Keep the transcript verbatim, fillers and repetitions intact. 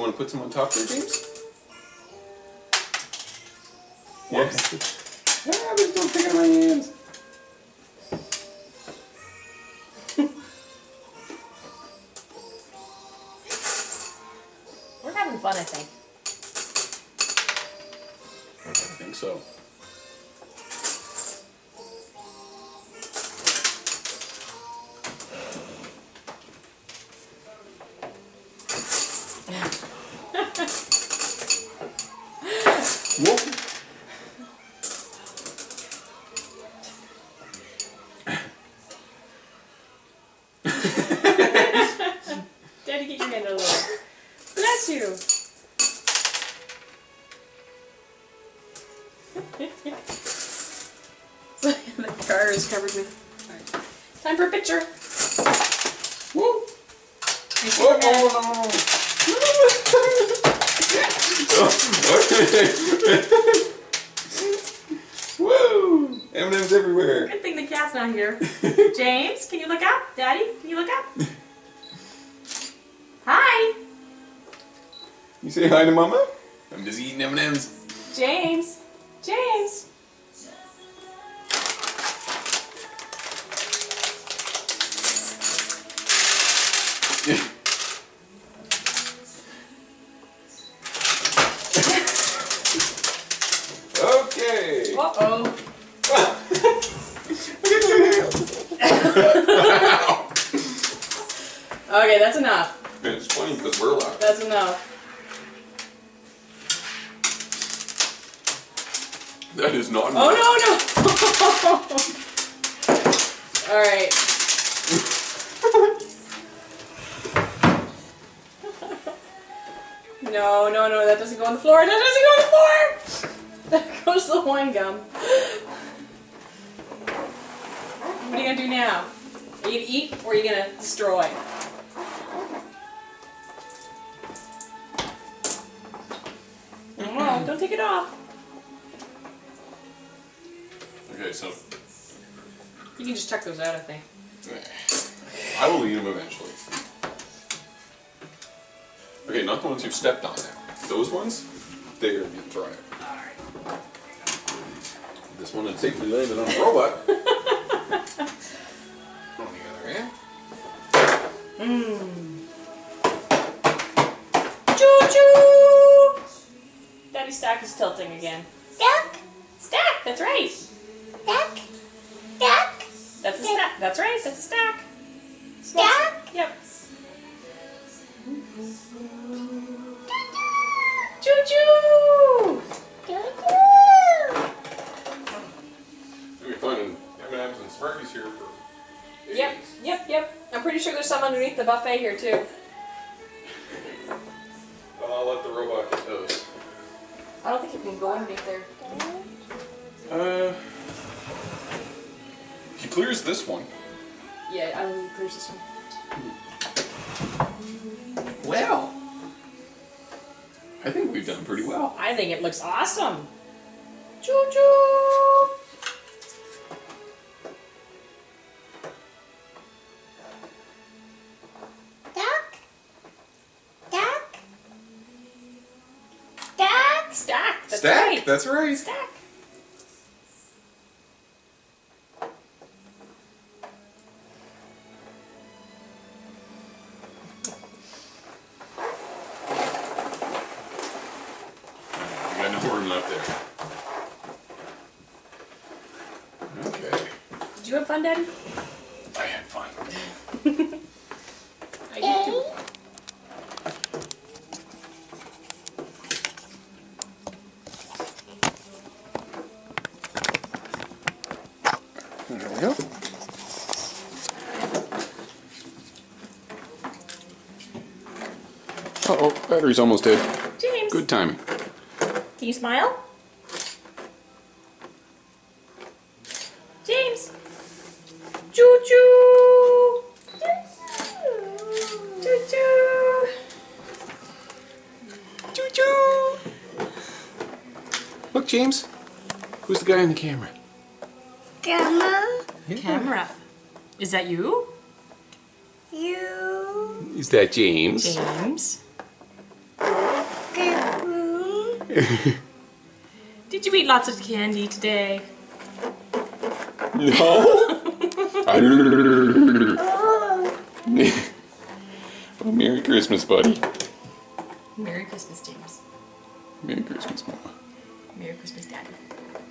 You want to put some on top there, James? Yes. Yeah. Ah, there's no stick on my hands. We're having fun, I think. I think so. Daddy, get your hand a little. Bless you. The car is covered with. All right. Time for a picture. Woo! Whoa, oh, no. Woo! M and M's everywhere. Good thing the cat's not here. James, can you look up? Daddy, can you look up? Hi! You say hi to Mama? I'm just eating M and M's. James! James! Okay! Uh-oh! Look at your nails! Okay, that's enough. And it's funny because we're locked. That's enough. That is not enough. Oh, no, no. All right. No, no, no. That doesn't go on the floor. That doesn't go on the floor. That goes to the wine gum. What are you going to do now? Are you going to eat or are you going to destroy? Oh, don't take it off. Okay, so you can just tuck those out, I think. I will eat them eventually. Okay, not the ones you've stepped on now. Those ones, they are gonna dry. Alright. This one is safely landed on a robot. On the other hand. Mmm. Stack is tilting again. Stack? Stack, that's right. Stack? Stack? That's a stack. That's right, that's a stack. Small stack? Stack? Yep. Choo-choo! Choo-choo! We're finding M and M's and Smarties here for Yep, yep, yep. I'm pretty sure there's some underneath the buffet here too. I'll let the robot get those. I don't think you can go underneath there. Uh, he clears this one. Yeah, I mean, he clears this one. Well, I think we've done pretty well. I think it looks awesome. Choo choo. Stack. That's Stack. Right. That's right. Stack. I got no room left there. Okay. Did you have fun, Daddy? I had fun. I did too. There we go. Uh-oh, battery's almost dead. James. Good timing. Can you smile? James. Choo-choo. Choo-choo. Choo-choo. Look, James. Who's the guy on the camera? Camera. Yeah. Camera. Is that you? You. Is that James? James. Did you eat lots of candy today? No. Well, Merry Christmas, buddy. Merry Christmas, James. Merry Christmas, Mama. Merry Christmas, Daddy.